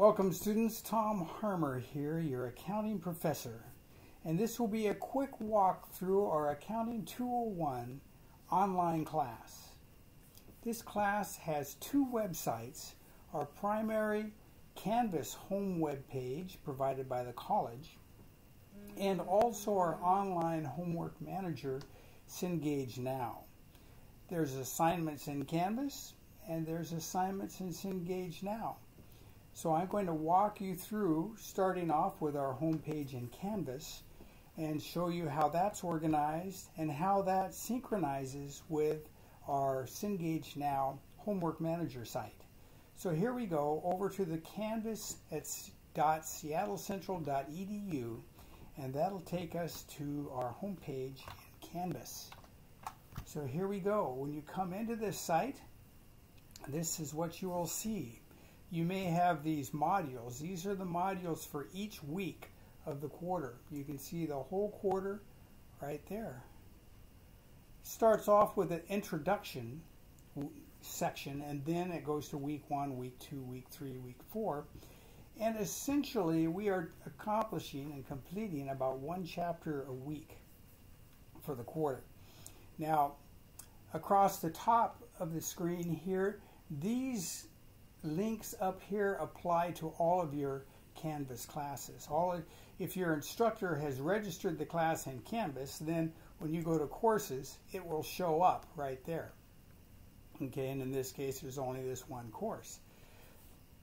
Welcome students, Tom Harmer here, your accounting professor, and this will be a quick walk through our Accounting 201 online class. This class has two websites, our primary Canvas home web page provided by the college, and also our online homework manager, Cengage Now. There's assignments in Canvas and there's assignments in Cengage Now. So I'm going to walk you through, starting off with our home page in Canvas, and show you how that's organized and how that synchronizes with our Cengage Now homework manager site. So here we go over to the Canvas at .seattlecentral.edu, and that'll take us to our home page in Canvas. So here we go. When you come into this site, this is what you will see. You may have these modules. These are the modules for each week of the quarter. You can see the whole quarter right there. Starts off with an introduction section, and then it goes to week 1, week 2, week 3, week 4. And essentially, we are accomplishing and completing about one chapter a week for the quarter. Now, across the top of the screen here, these links up here apply to all of your Canvas classes. If your instructor has registered the class in Canvas, then when you go to courses, it will show up right there. Okay, and in this case, there's only this one course.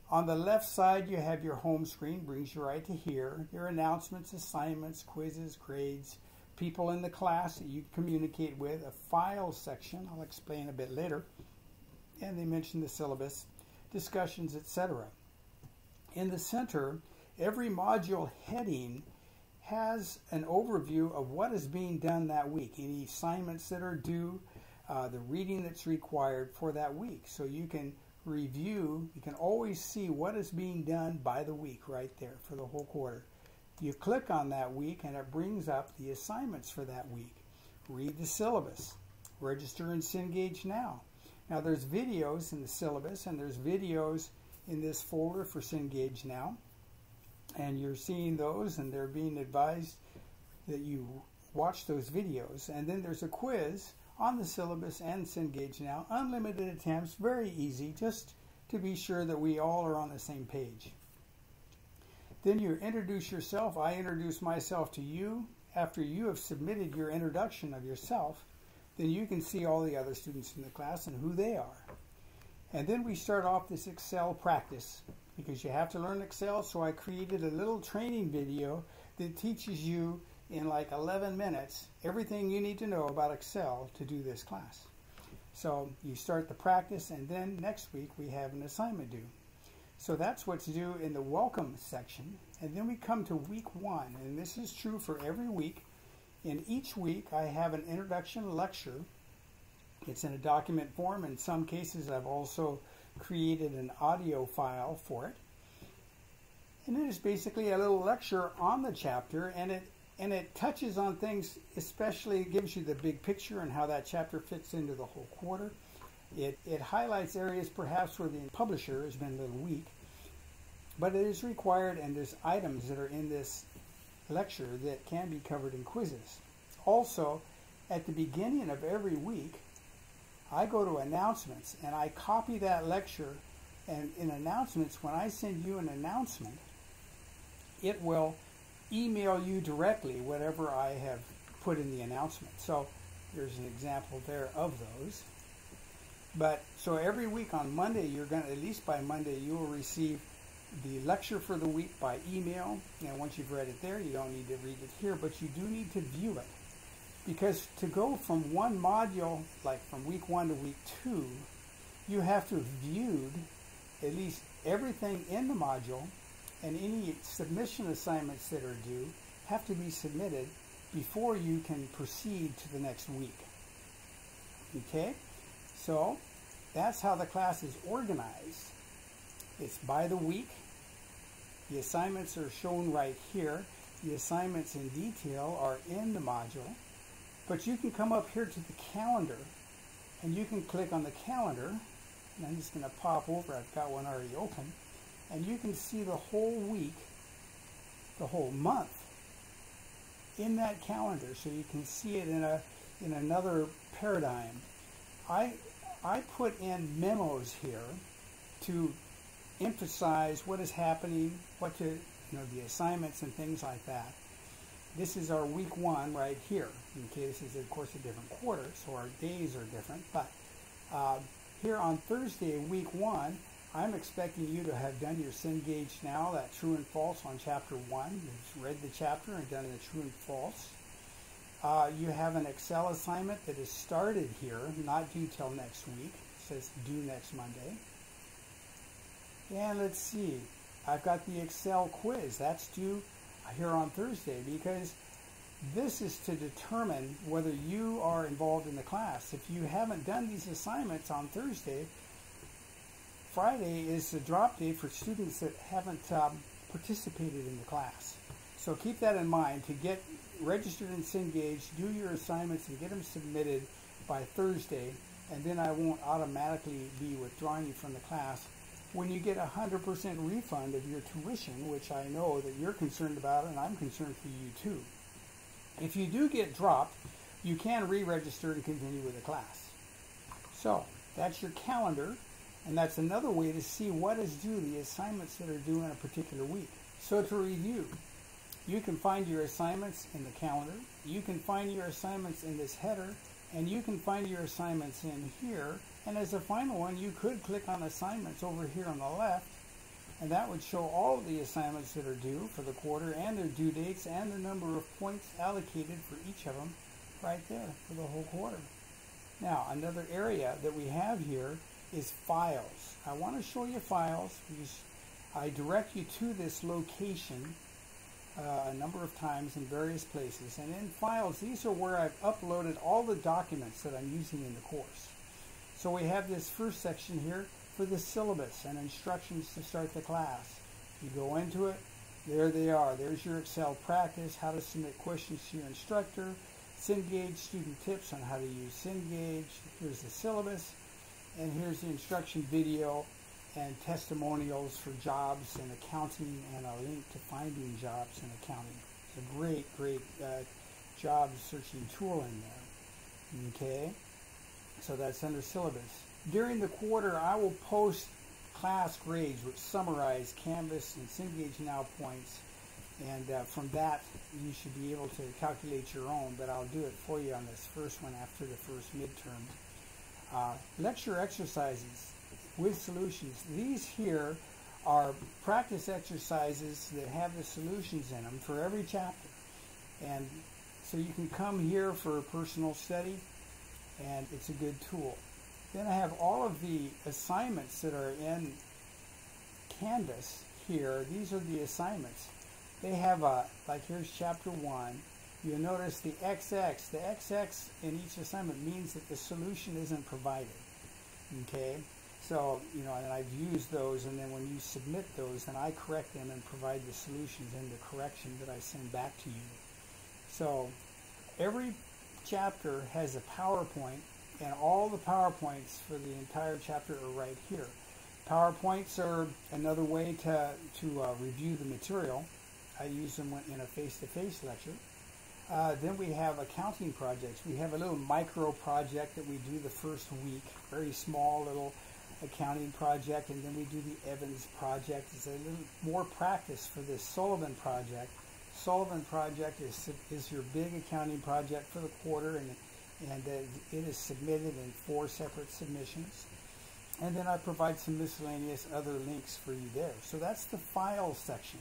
On the left side, you have your home screen, brings you right to here. Your announcements, assignments, quizzes, grades, people in the class that you communicate with, a file section, I'll explain a bit later, and they mention the syllabus, discussions, etc. In the center, every module heading has an overview of what is being done that week, any assignments that are due, the reading that's required for that week. So you can review, you can always see what is being done by the week right there for the whole quarter. You click on that week and it brings up the assignments for that week. Read the syllabus. Register in Cengage Now. Now there's videos in the syllabus and there's videos in this folder for Cengage Now, and you're seeing those and they're being advised that you watch those videos. And then there's a quiz on the syllabus and Cengage Now, unlimited attempts, very easy, just to be sure that we all are on the same page. Then you introduce yourself. I introduce myself to you. After you have submitted your introduction of yourself, then you can see all the other students in the class and who they are. And then we start off this Excel practice, because you have to learn Excel, so I created a little training video that teaches you in like 11 minutes everything you need to know about Excel to do this class. So you start the practice, and then next week we have an assignment due. So that's what's due in the welcome section. And then we come to week 1, and this is true for every week. In each week, I have an introduction lecture. It's in a document form. In some cases, I've also created an audio file for it. And it is basically a little lecture on the chapter, and it touches on things, especially it gives you the big picture and how that chapter fits into the whole quarter. It highlights areas perhaps where the publisher has been a little weak, but it is required, and there's items that are in this lecture that can be covered in quizzes. Also, at the beginning of every week, I go to announcements and I copy that lecture, and in announcements, when I send you an announcement, it will email you directly whatever I have put in the announcement. So there's an example there of those. But so every week on Monday, you're going to, at least by Monday, you will receive the lecture for the week by email. And once you've read it there, you don't need to read it here, but you do need to view it, because to go from one module, like from week 1 to week 2, you have to have viewed at least everything in the module, and any submission assignments that are due have to be submitted before you can proceed to the next week. Okay, so that's how the class is organized. It's by the week. The assignments are shown right here. The assignments in detail are in the module. But you can come up here to the calendar, and you can click on the calendar. And I'm just going to pop over. I've got one already open. and you can see the whole week, the whole month in that calendar, so you can see it in another paradigm. I put in memos here to emphasize what is happening, what to, the assignments and things like that. This is our week one right here. Okay, this is of course a different quarter, so our days are different. But here on Thursday, week one, I'm expecting you to have done your Cengage now, that true and false on chapter one. You've read the chapter and done the true and false. You have an Excel assignment that is started here, not due till next week. It says due next Monday. And let's see, I've got the Excel quiz. That's due here on Thursday, because this is to determine whether you are involved in the class. If you haven't done these assignments on Thursday, Friday is the drop day for students that haven't participated in the class. So keep that in mind. To get registered in Cengage, do your assignments and get them submitted by Thursday, and then I won't automatically be withdrawing you from the class when you get 100% refund of your tuition, which I know that you're concerned about, and I'm concerned for you too. If you do get dropped, you can re-register and continue with the class. So that's your calendar, and that's another way to see what is due, the assignments that are due in a particular week. So to review, you can find your assignments in the calendar, you can find your assignments in this header, and you can find your assignments in here. And as a final one, you could click on assignments over here on the left, and that would show all of the assignments that are due for the quarter and their due dates and the number of points allocated for each of them right there for the whole quarter. Now, another area that we have here is files. I want to show you files because I direct you to this location a number of times in various places. And in files, these are where I've uploaded all the documents that I'm using in the course. So we have this first section here for the syllabus and instructions to start the class. You go into it, there they are. There's your Excel practice, how to submit questions to your instructor, Cengage student tips on how to use Cengage. Here's the syllabus, and here's the instruction video and testimonials for jobs and accounting, and a link to finding jobs in accounting. It's a great job searching tool in there. Okay. So that's under syllabus. During the quarter, I will post class grades which summarize Canvas and Cengage Now points, and from that you should be able to calculate your own, but I'll do it for you on this first one after the first midterm. Lecture exercises with solutions. These here are practice exercises that have the solutions in them for every chapter, and so you can come here for a personal study, and it's a good tool. Then I have all of the assignments that are in Canvas here. These are the assignments. They have a, like here's chapter one. You'll notice the XX. The XX in each assignment means that the solution isn't provided. Okay? So, and I've used those, and then when you submit those, then I correct them and provide the solutions and the correction that I send back to you. So every chapter has a PowerPoint, and all the PowerPoints for the entire chapter are right here. PowerPoints are another way to review the material. I use them in a face-to-face lecture. Then we have accounting projects. We have a little micro project that we do the first week, very small little accounting project, and then we do the Evans project. It's a little more practice for this Sullivan project. Solvent project is your big accounting project for the quarter, and it is submitted in 4 separate submissions. And then I provide some miscellaneous other links for you there. So that's the file section.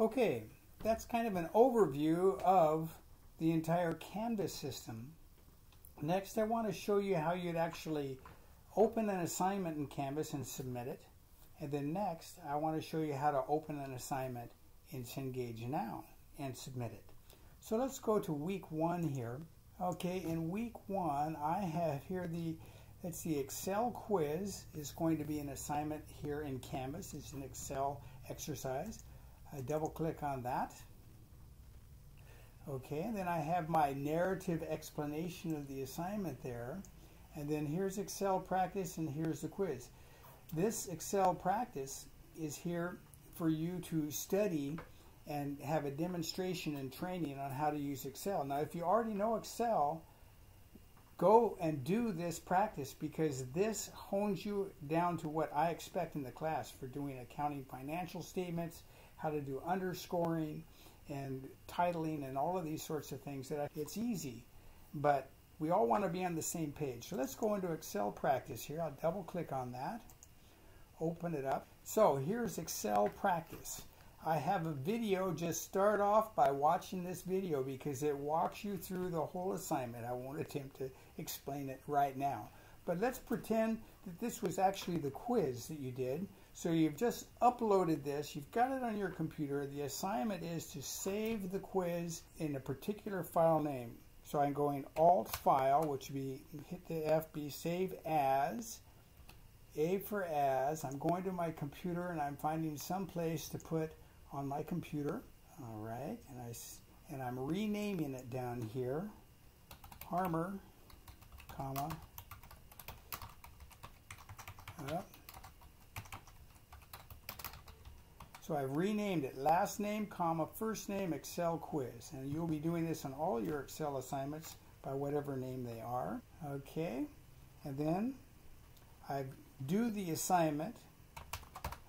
Okay, that's kind of an overview of the entire Canvas system. Next, I want to show you how you'd actually open an assignment in Canvas and submit it. And then next, I want to show you how to open an assignment in Cengage Now and submit it. So let's go to week one here. Okay, in week one, I have here the Excel quiz is going to be an assignment here in Canvas. It's an Excel exercise. I double click on that. Okay, and then I have my narrative explanation of the assignment there. And then here's Excel practice, and here's the quiz. This Excel practice is here for you to study and have a demonstration and training on how to use Excel. Now, if you already know Excel, go and do this practice, because this hones you down to what I expect in the class for doing accounting financial statements, how to do underscoring and titling and all of these sorts of things. It's easy, but we all want to be on the same page. So let's go into Excel practice here. I'll double click on that, open it up. So here's Excel practice. I have a video. Just start off by watching this video because it walks you through the whole assignment. I won't attempt to explain it right now. But let's pretend that this was actually the quiz that you did. So you've just uploaded this. You've got it on your computer. The assignment is to save the quiz in a particular file name. So I'm going Alt File, which would be, hit the FB, Save As, A for As. I'm going to my computer and I'm finding some place to put on my computer, all right, and I'm renaming it down here, Harmer, comma, so I've renamed it, last name, comma, first name, Excel quiz, and you'll be doing this on all your Excel assignments by whatever name they are, okay, and then I do the assignment.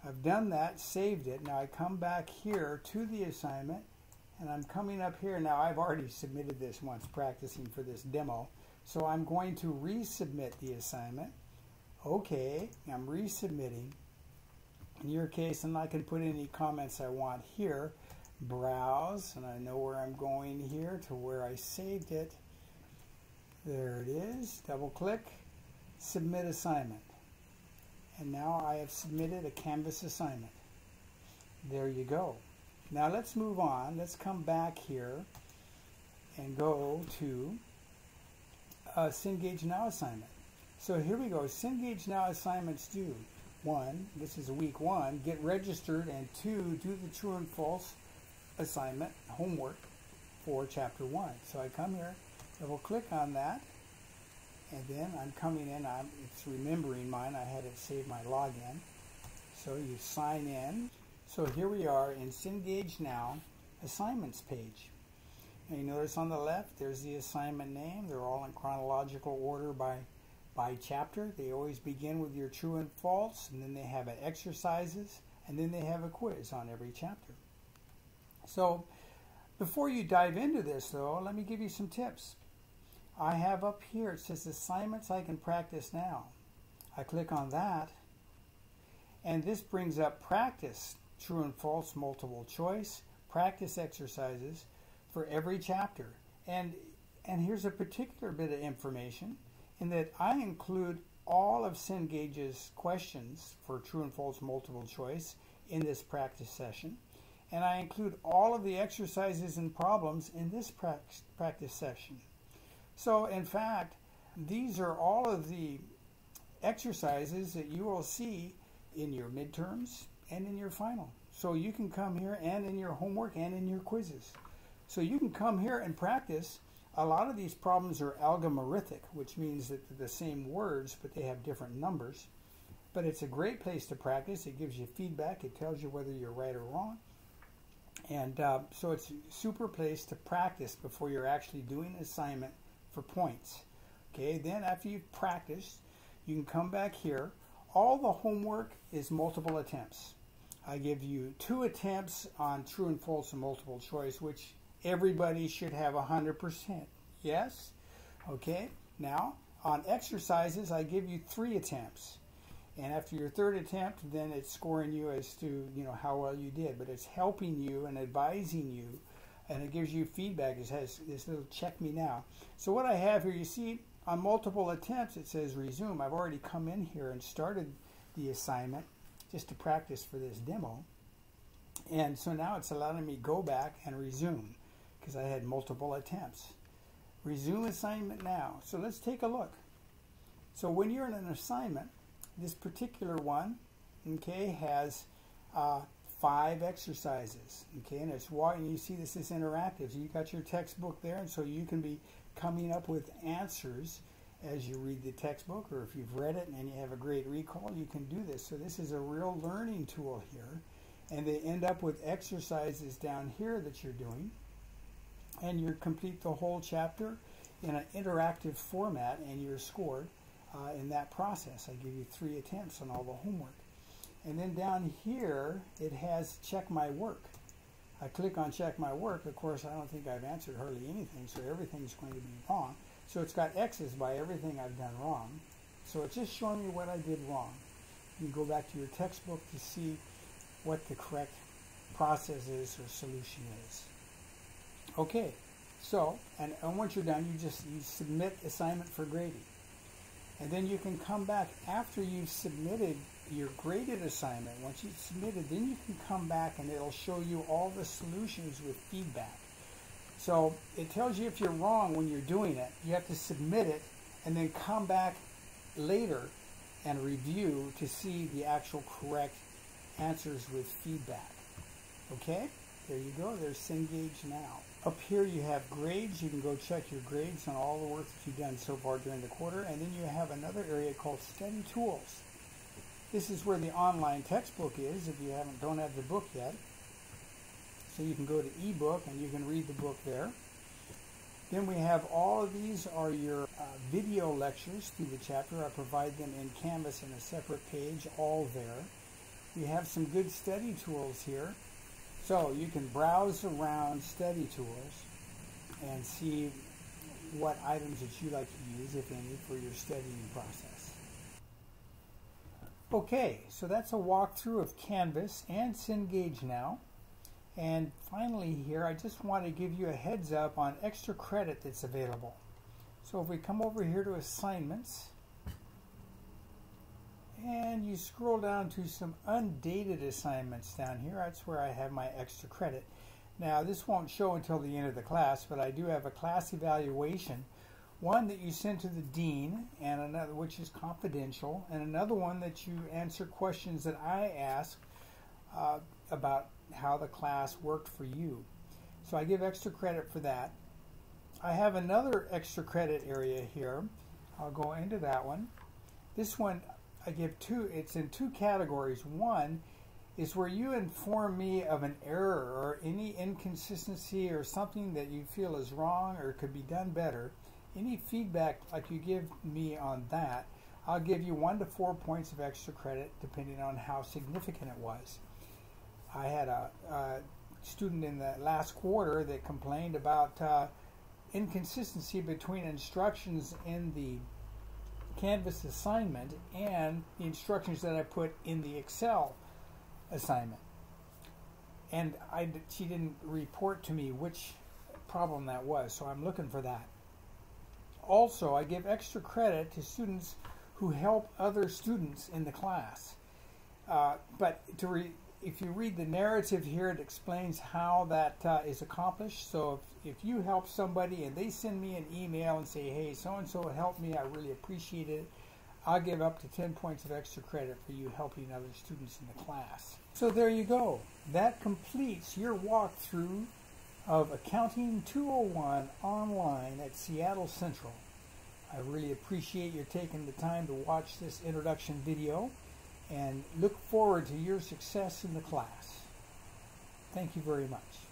I've done that, saved it. Now I come back here to the assignment, and I'm coming up here. Now I've already submitted this once practicing for this demo, so I'm going to resubmit the assignment. Okay, I'm resubmitting. In your case, and I can put any comments I want here. Browse, and I know where I'm going here to where I saved it. There it is. Double click, submit assignment. And now I have submitted a Canvas assignment. There you go. Now let's move on. Let's come back here and go to Cengage Now assignment. So here we go. Cengage Now assignments do 1, this is week 1, get registered, and 2, do the true and false assignment homework for chapter 1. So I come here, double click on that. And then I'm coming in, it's remembering mine, I had it save my login. So you sign in. So here we are in Cengage Now assignments page. Now you notice on the left, there's the assignment name. They're all in chronological order by chapter. They always begin with your true and false, and then they have exercises, and then they have a quiz on every chapter. So before you dive into this though, let me give you some tips. I have up here, it says assignments I can practice now. I click on that, and this brings up practice true and false multiple choice, practice exercises for every chapter. And here's a particular bit of information in that I include all of Cengage's questions for true and false multiple choice in this practice session, and I include all of the exercises and problems in this practice session. So in fact, these are all of the exercises that you will see in your midterms and in your final. So you can come here and in your homework and in your quizzes. So you can come here and practice. A lot of these problems are algorithmic, which means that they're the same words, but they have different numbers. But it's a great place to practice. It gives you feedback. It tells you whether you're right or wrong. And so it's a super place to practice before you're actually doing an assignment for points. Okay, then after you've practiced, you can come back here. All the homework is multiple attempts. I give you 2 attempts on true and false and multiple choice, which everybody should have 100%. Yes? Okay, now on exercises, I give you 3 attempts. And after your 3rd attempt, then it's scoring you as to, you know, how well you did. But it's helping you and advising you, and it gives you feedback. It has this little check me now. So what I have here, you see on multiple attempts, it says resume. I've already come in here and started the assignment just to practice for this demo. And so now it's allowing me go back and resume because I had multiple attempts. Resume assignment now. So let's take a look. So when you're in an assignment, this particular one, okay, has 5 exercises, okay, and it's walking. You see, this is interactive. So you got your textbook there, and so you can be coming up with answers as you read the textbook, or if you've read it and you have a great recall, you can do this. So this is a real learning tool here, and they end up with exercises down here that you're doing, and you complete the whole chapter in an interactive format, and you're scored in that process. I give you 3 attempts on all the homework. And then down here, it has check my work. I click on check my work. Of course, I don't think I've answered hardly anything, so everything's going to be wrong. So it's got X's by everything I've done wrong. So it's just showing me what I did wrong. You can go back to your textbook to see what the correct process is or solution is. Okay, so, and once you're done, you submit assignment for grading. And then you can come back after you've submitted your graded assignment. Once you've submitted, then you can come back and it'll show you all the solutions with feedback. So it tells you if you're wrong when you're doing it. You have to submit it and then come back later and review to see the actual correct answers with feedback. Okay, there you go. There's Cengage now. Up here you have grades. You can go check your grades on all the work that you've done so far during the quarter. And then you have another area called study tools. This is where the online textbook is if you don't have the book yet. So you can go to ebook and you can read the book there. Then we have all of these are your video lectures through the chapter. I provide them in Canvas in a separate page, all there. We have some good study tools here. So you can browse around study tools and see what items that you like to use, if any, for your studying process. Okay, so that's a walkthrough of Canvas and Cengage now. And finally here, I just want to give you a heads up on extra credit that's available. So if we come over here to assignments, and you scroll down to some undated assignments down here, that's where I have my extra credit. Now this won't show until the end of the class, but I do have a class evaluation. One that you send to the dean, and another which is confidential, and another one that you answer questions that I ask about how the class worked for you. So I give extra credit for that. I have another extra credit area here. I'll go into that one. This one I give two, it's in two categories. One is where you inform me of an error or any inconsistency or something that you feel is wrong or could be done better. Any feedback like you give me on that, I'll give you 1 to 4 points of extra credit depending on how significant it was. I had a student in the last quarter that complained about inconsistency between instructions in the Canvas assignment and the instructions that I put in the Excel assignment. And she didn't report to me which problem that was, so I'm looking for that. Also, I give extra credit to students who help other students in the class. If you read the narrative here, it explains how that is accomplished. So if you help somebody and they send me an email and say, hey, so-and-so helped me, I really appreciate it, I'll give up to 10 points of extra credit for you helping other students in the class. So there you go. That completes your walkthrough of Accounting 201 online at Seattle Central. I really appreciate your taking the time to watch this introduction video and look forward to your success in the class. Thank you very much.